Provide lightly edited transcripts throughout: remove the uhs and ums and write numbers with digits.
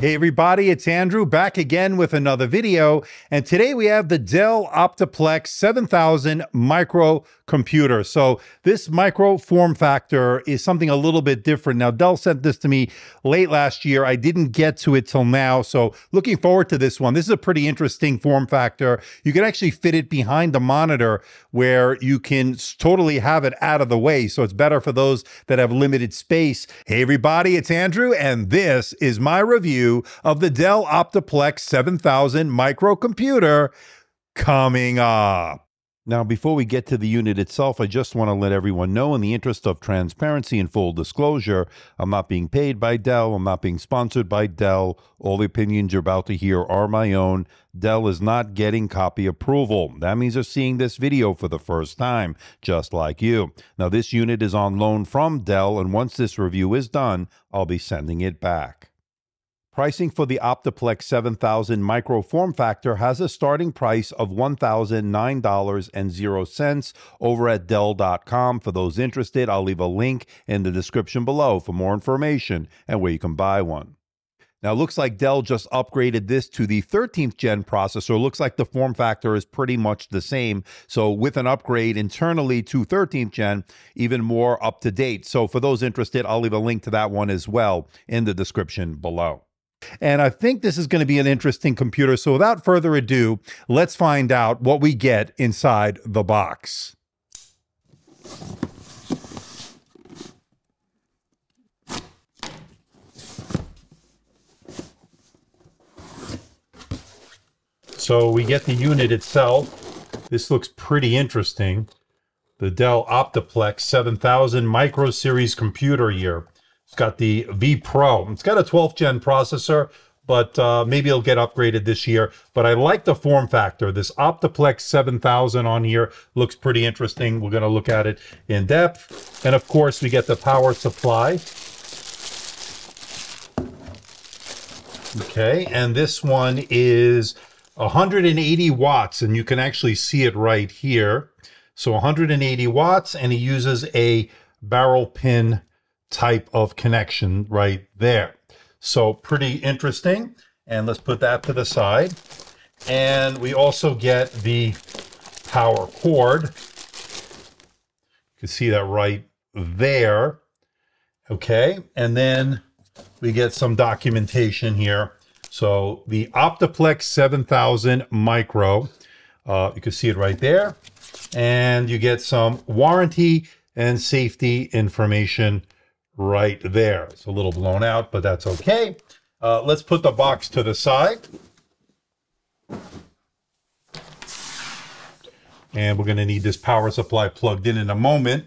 Hey everybody, it's Andrew back again with another video, and today we have the Dell Optiplex 7000 micro computer. So this micro form factor is something a little bit different. Now Dell sent this to me late last year. I didn't get to it till now, so looking forward to this one. This is a pretty interesting form factor. You can actually fit it behind the monitor where you can totally have it out of the way, so it's better for those that have limited space. Hey everybody, it's Andrew, and this is my review of the Dell Optiplex 7000 microcomputer coming up. Now, before we get to the unit itself, I just want to let everyone know, in the interest of transparency and full disclosure, I'm not being paid by Dell. I'm not being sponsored by Dell. All the opinions you're about to hear are my own. Dell is not getting copy approval. That means they're seeing this video for the first time, just like you. Now, this unit is on loan from Dell, and once this review is done, I'll be sending it back. Pricing for the Optiplex 7000 micro form factor has a starting price of $1,009.00 over at Dell.com. For those interested, I'll leave a link in the description below for more information and where you can buy one. Now, it looks like Dell just upgraded this to the 13th gen processor. It looks like the form factor is pretty much the same. So with an upgrade internally to 13th gen, even more up to date. So for those interested, I'll leave a link to that one as well in the description below. And I think this is going to be an interesting computer. So without further ado, let's find out what we get inside the box. So we get the unit itself. This looks pretty interesting. The Dell Optiplex 7000 Micro Series computer here. It's got the V Pro. It's got a 12th gen processor, but maybe it'll get upgraded this year. But I like the form factor. This Optiplex 7000 on here looks pretty interesting. We're going to look at it in depth. And of course, we get the power supply. Okay, and this one is 180 watts, and you can actually see it right here. So 180 watts, and it uses a barrel pin type of connection right there. So pretty interesting. And let's put that to the side. And we also get the power cord. You can see that right there. Okay. And then we get some documentation here. So the Optiplex 7000 Micro, you can see it right there. And you get some warranty and safety information right there. It's a little blown out, but that's okay. Let's put the box to the side. And we're going to need this power supply plugged in a moment.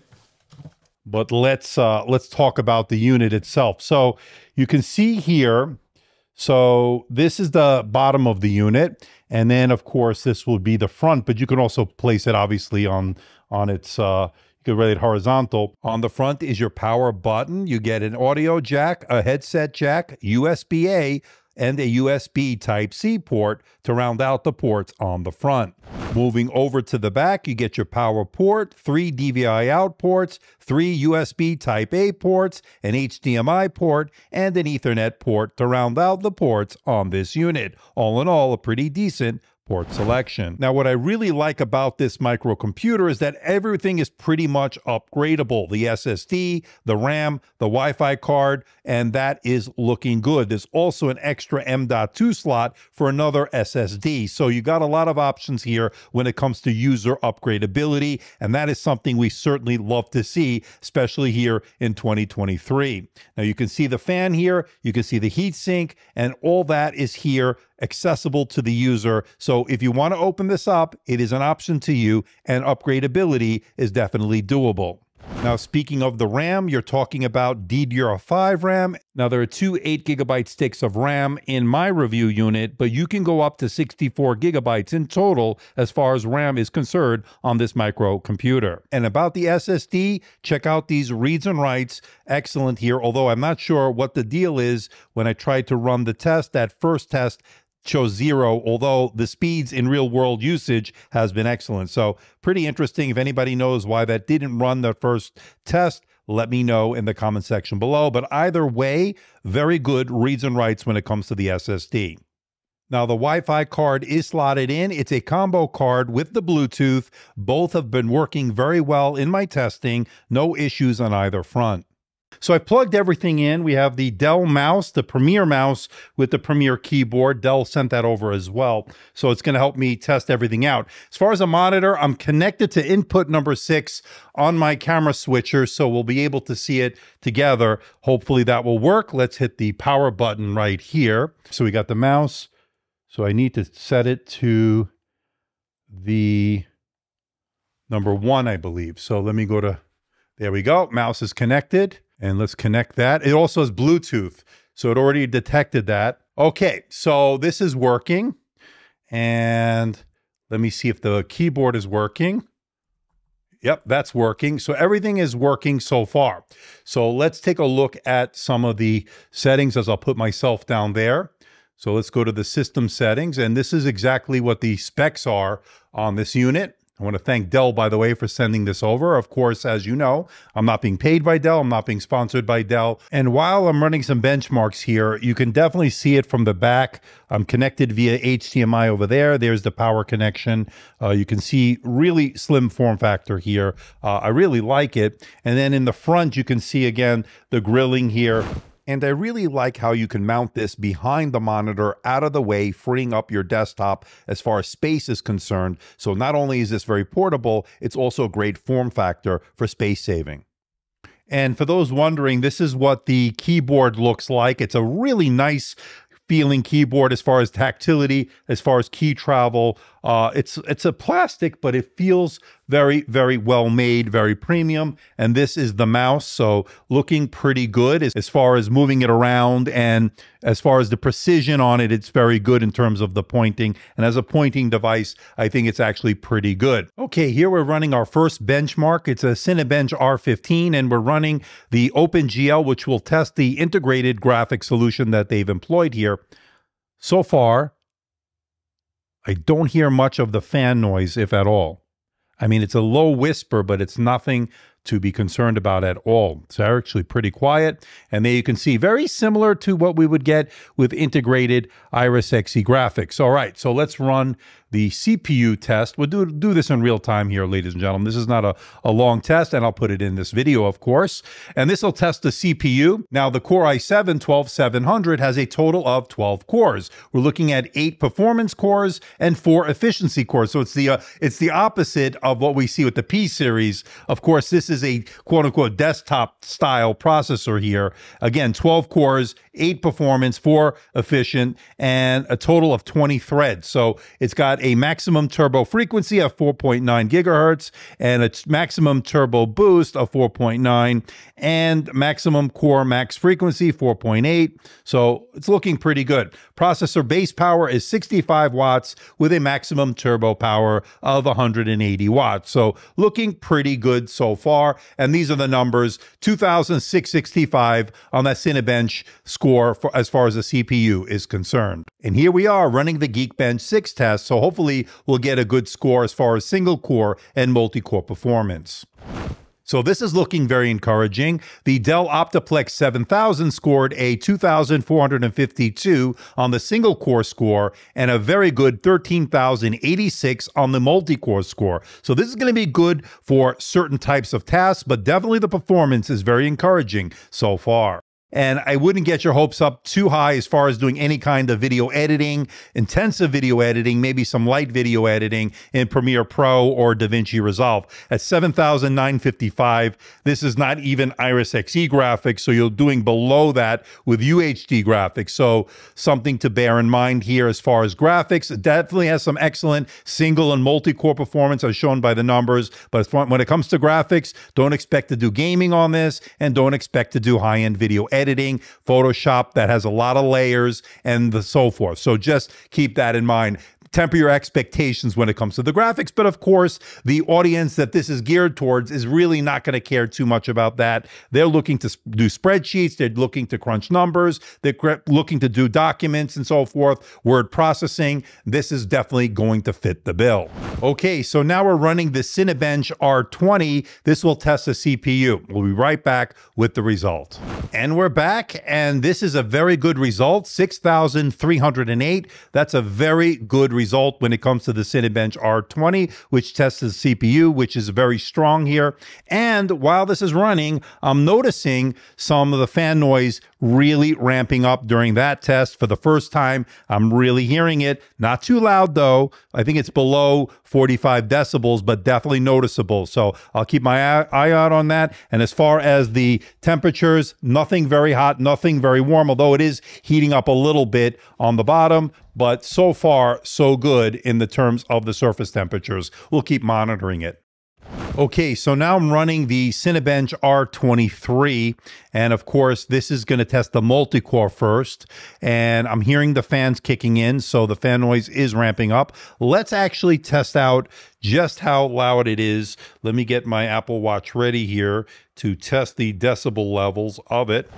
But let's talk about the unit itself. So you can see here, so this is the bottom of the unit. And then of course, this will be the front, but you can also place it obviously on its, you can relate horizontal. On the front is your power button. You get an audio jack, a headset jack, USB-A, and a USB Type-C port to round out the ports on the front. Moving over to the back, you get your power port, 3 DVI out ports, 3 USB Type-A ports, an HDMI port, and an Ethernet port to round out the ports on this unit. All in all, a pretty decent port selection. Now, what I really like about this microcomputer is that everything is pretty much upgradable. The SSD, the RAM, the Wi-Fi card, and that is looking good. There's also an extra M.2 slot for another SSD. So you got a lot of options here when it comes to user upgradability, and that is something we certainly love to see, especially here in 2023. Now, you can see the fan here, you can see the heatsink, and all that is here accessible to the user. So if you want to open this up, it is an option to you, and upgradability is definitely doable. Now, speaking of the RAM, you're talking about DDR5 RAM. Now, there are two 8GB sticks of RAM in my review unit, but you can go up to 64GB in total as far as RAM is concerned on this microcomputer. And about the SSD, check out these reads and writes. Excellent here, although I'm not sure what the deal is. When I tried to run the test, that first test chose 0, although the speeds in real world usage has been excellent. So pretty interesting. If anybody knows why that didn't run the first test, let me know in the comment section below. But either way, very good reads and writes when it comes to the SSD. Now, the Wi-Fi card is slotted in. It's a combo card with the Bluetooth. Both have been working very well in my testing. No issues on either front. So I plugged everything in. We have the Dell mouse, the Premiere mouse with the Premiere keyboard. Dell sent that over as well. So it's going to help me test everything out. As far as a monitor, I'm connected to input number 6 on my camera switcher. So we'll be able to see it together. Hopefully that will work. Let's hit the power button right here. So we got the mouse. So I need to set it to the number 1, I believe. So let me go to, there we go. Mouse is connected. And let's connect that. It also has Bluetooth, so it already detected that. Okay, so this is working. And let me see if the keyboard is working. Yep, that's working. So everything is working so far. So let's take a look at some of the settings as I'll put myself down there. So let's go to the system settings. And this is exactly what the specs are on this unit. I want to thank Dell, by the way, for sending this over. Of course, as you know, I'm not being paid by Dell. I'm not being sponsored by Dell. And while I'm running some benchmarks here, you can definitely see it from the back. I'm connected via HDMI over there. There's the power connection. You can see really slim form factor here. I really like it. And then in the front, you can see, again, the grilling here. And I really like how you can mount this behind the monitor, out of the way, freeing up your desktop as far as space is concerned. So not only is this very portable, it's also a great form factor for space saving. And for those wondering, this is what the keyboard looks like. It's a really nice feeling keyboard as far as tactility, as far as key travel. It's a plastic, but it feels very, very well made, very premium. And this is the mouse, so looking pretty good as far as moving it around. And as far as the precision on it, it's very good in terms of the pointing. And as a pointing device, I think it's actually pretty good. Okay, here we're running our first benchmark. It's a Cinebench R15, and we're running the OpenGL, which will test the integrated graphic solution that they've employed here. So far, I don't hear much of the fan noise, if at all. I mean, it's a low whisper, but it's nothing to be concerned about at all. It's actually pretty quiet. And there you can see, very similar to what we would get with integrated Iris Xe graphics. All right, so let's run the CPU test. We'll do this in real time here, ladies and gentlemen. This is not a long test, and I'll put it in this video, of course. And this will test the CPU. Now, the Core i7-12700 has a total of 12 cores. We're looking at 8 performance cores and 4 efficiency cores. So it's the opposite of what we see with the P series. Of course, this is a quote-unquote desktop-style processor here. Again, 12 cores, 8 performance, 4 efficient, and a total of 20 threads. So it's got a maximum turbo frequency of 4.9 gigahertz and a maximum turbo boost of 4.9 and maximum core max frequency 4.8. So it's looking pretty good. Processor base power is 65 watts with a maximum turbo power of 180 watts. So looking pretty good so far. And these are the numbers, 2,665 on that Cinebench score for, as far as the CPU is concerned. And here we are running the Geekbench 6 test. So hopefully we'll get a good score as far as single core and multi-core performance. So this is looking very encouraging. The Dell Optiplex 7000 scored a 2,452 on the single core score and a very good 13,086 on the multi-core score. So this is going to be good for certain types of tasks, but definitely the performance is very encouraging so far. And I wouldn't get your hopes up too high as far as doing any kind of video editing, intensive video editing, maybe some light video editing in Premiere Pro or DaVinci Resolve. At 7,955, this is not even Iris Xe graphics, so you're doing below that with UHD graphics. So something to bear in mind here as far as graphics. It definitely has some excellent single and multi-core performance as shown by the numbers. But when it comes to graphics, don't expect to do gaming on this and don't expect to do high-end video editing. Photoshop that has a lot of layers and so forth. So just keep that in mind. temper your expectations when it comes to the graphics. But of course, the audience that this is geared towards is really not going to care too much about that. They're looking to do spreadsheets. They're looking to crunch numbers. They're looking to do documents and so forth, word processing. This is definitely going to fit the bill. Okay, so now we're running the Cinebench R20. This will test the CPU. We'll be right back with the result. And we're back, and this is a very good result, 6,308. That's a very good result when it comes to the Cinebench R20, which tests the CPU, which is very strong here. And while this is running, I'm noticing some of the fan noise really ramping up during that test. For the first time, I'm really hearing it. Not too loud though. I think it's below 45 decibels, but definitely noticeable. So I'll keep my eye out on that. And as far as the temperatures, nothing very hot, nothing very warm, although it is heating up a little bit on the bottom. But so far, so good in the terms of the surface temperatures. We'll keep monitoring it. Okay, so now I'm running the Cinebench R23, and of course, this is going to test the multi-core first, and I'm hearing the fans kicking in, so the fan noise is ramping up. Let's actually test out just how loud it is. Let me get my Apple Watch ready here to test the decibel levels of it.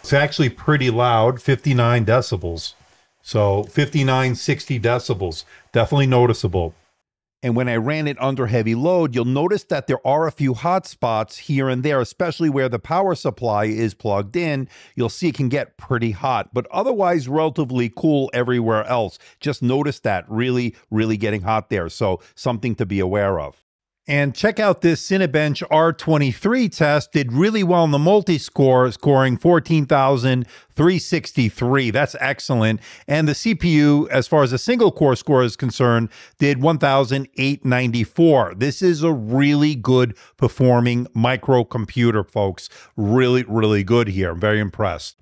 It's actually pretty loud, 59 decibels. So 59, 60 decibels, definitely noticeable. And when I ran it under heavy load, you'll notice that there are a few hot spots here and there, especially where the power supply is plugged in. You'll see it can get pretty hot, but otherwise relatively cool everywhere else. Just notice that really, really getting hot there. So something to be aware of. And check out this Cinebench R23 test. Did really well in the multi-score, scoring 14,363. That's excellent. And the CPU, as far as a single core score is concerned, did 1,894. This is a really good performing microcomputer, folks. Really, really good here. I'm very impressed.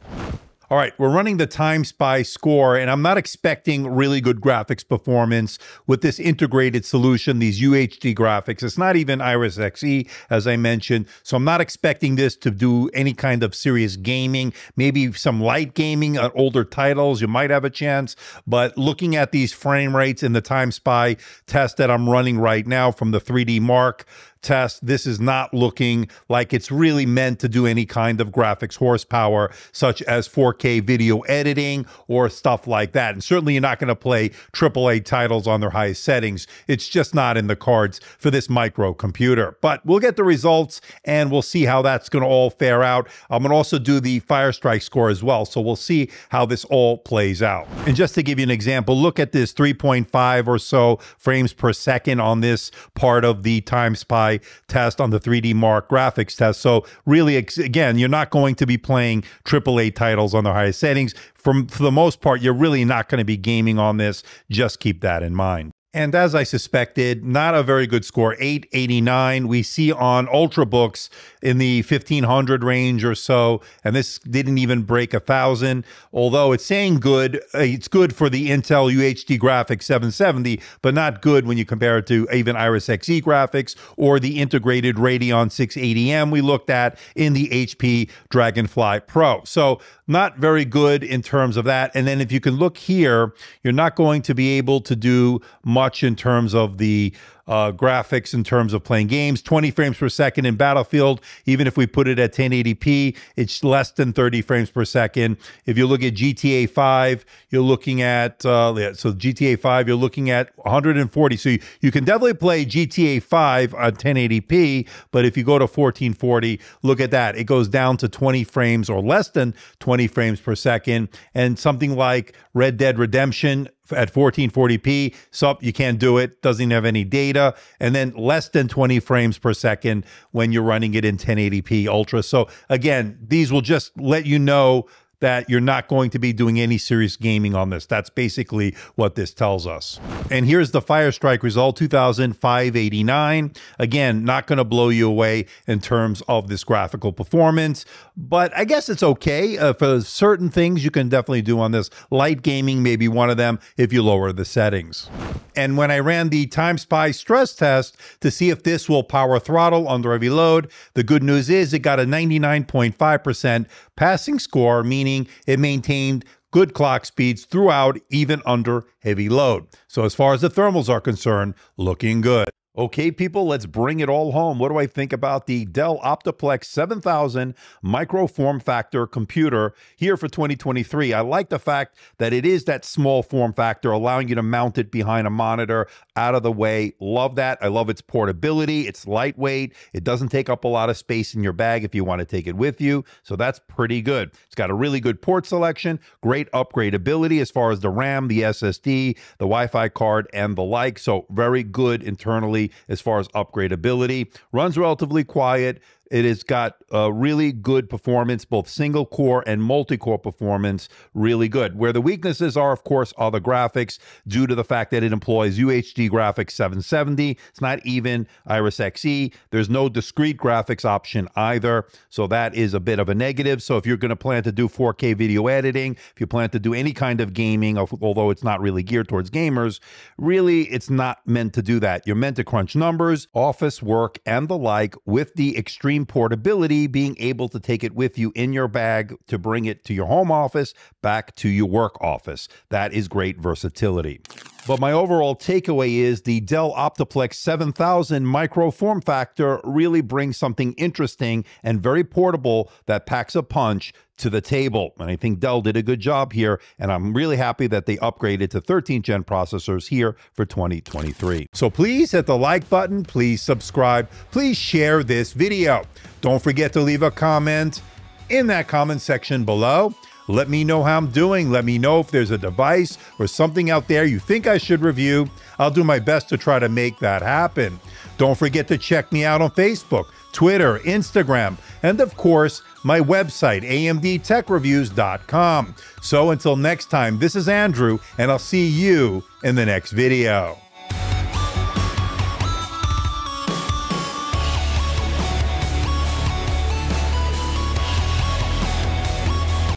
All right, we're running the Time Spy score, and I'm not expecting really good graphics performance with this integrated solution, these UHD graphics. It's not even Iris Xe, as I mentioned, so I'm not expecting this to do any kind of serious gaming, maybe some light gaming on older titles. You might have a chance, but looking at these frame rates in the Time Spy test that I'm running right now from the 3D Mark test, this is not looking like it's really meant to do any kind of graphics horsepower, such as 4K video editing or stuff like that. And certainly you're not going to play AAA titles on their highest settings. It's just not in the cards for this microcomputer. But we'll get the results and we'll see how that's going to all fare out. I'm going to also do the Fire Strike score as well, so we'll see how this all plays out. And just to give you an example, look at this 3.5 or so frames per second on this part of the Time Spy test on the 3D Mark graphics test. So really, again, you're not going to be playing AAA titles on the highest settings. For the most part, you're really not going to be gaming on this. Just keep that in mind. And as I suspected, not a very good score, 889. We see on Ultrabooks in the 1,500 range or so, and this didn't even break 1,000. Although it's saying good, it's good for the Intel UHD graphics 770, but not good when you compare it to even Iris Xe graphics or the integrated Radeon 680M we looked at in the HP Dragonfly Pro. So not very good in terms of that. And then if you can look here, you're not going to be able to do much in terms of the graphics, in terms of playing games. 20 frames per second in Battlefield. Even if we put it at 1080p, it's less than 30 frames per second. If you look at GTA 5, you're looking at, so GTA 5, you're looking at 140. So you can definitely play GTA 5 on 1080p, but if you go to 1440, look at that. It goes down to 20 frames or less than 20 frames per second. And something like Red Dead Redemption at 1440p, so you can't do it, doesn't have any data, and then less than 20 frames per second when you're running it in 1080p Ultra. So again, these will just let you know that you're not going to be doing any serious gaming on this. That's basically what this tells us. And here's the Fire Strike Resolve 2589. Again, not going to blow you away in terms of this graphical performance, but I guess it's okay. For certain things you can definitely do on this. Light gaming may be one of them if you lower the settings. And when I ran the Time Spy stress test to see if this will power throttle under heavy load, the good news is it got a 99.5% passing score, meaning it maintained good clock speeds throughout, even under heavy load. So as far as the thermals are concerned, looking good. Okay, people, let's bring it all home. What do I think about the Dell Optiplex 7000 micro form factor computer here for 2023? I like the fact that it is that small form factor, allowing you to mount it behind a monitor, out of the way. Love that. I love its portability. It's lightweight. It doesn't take up a lot of space in your bag if you want to take it with you. So that's pretty good. It's got a really good port selection, great upgradability as far as the RAM, the SSD, the Wi-Fi card, and the like. So very good internally as far as upgradability. Runs relatively quiet. It has got a really good performance, both single core and multi-core performance, really good. Where the weaknesses are, of course, are the graphics, due to the fact that it employs UHD graphics 770. It's not even Iris Xe. There's no discrete graphics option either, so that is a bit of a negative. So if you're going to plan to do 4K video editing, if you plan to do any kind of gaming, although it's not really geared towards gamers, really it's not meant to do that. You're meant to crunch numbers, office work, and the like, with the extreme portability, being able to take it with you in your bag, to bring it to your home office, back to your work office. That is great versatility. But my overall takeaway is the Dell Optiplex 7000 micro form factor really brings something interesting and very portable that packs a punch to the table. And I think Dell did a good job here, and I'm really happy that they upgraded to 13th gen processors here for 2023. So please hit the like button, please subscribe, please share this video. Don't forget to leave a comment in that comment section below. Let me know how I'm doing. Let me know if there's a device or something out there you think I should review. I'll do my best to try to make that happen. Don't forget to check me out on Facebook, Twitter, Instagram, and of course, my website, amdtechreviews.com. So until next time, this is Andrew, and I'll see you in the next video.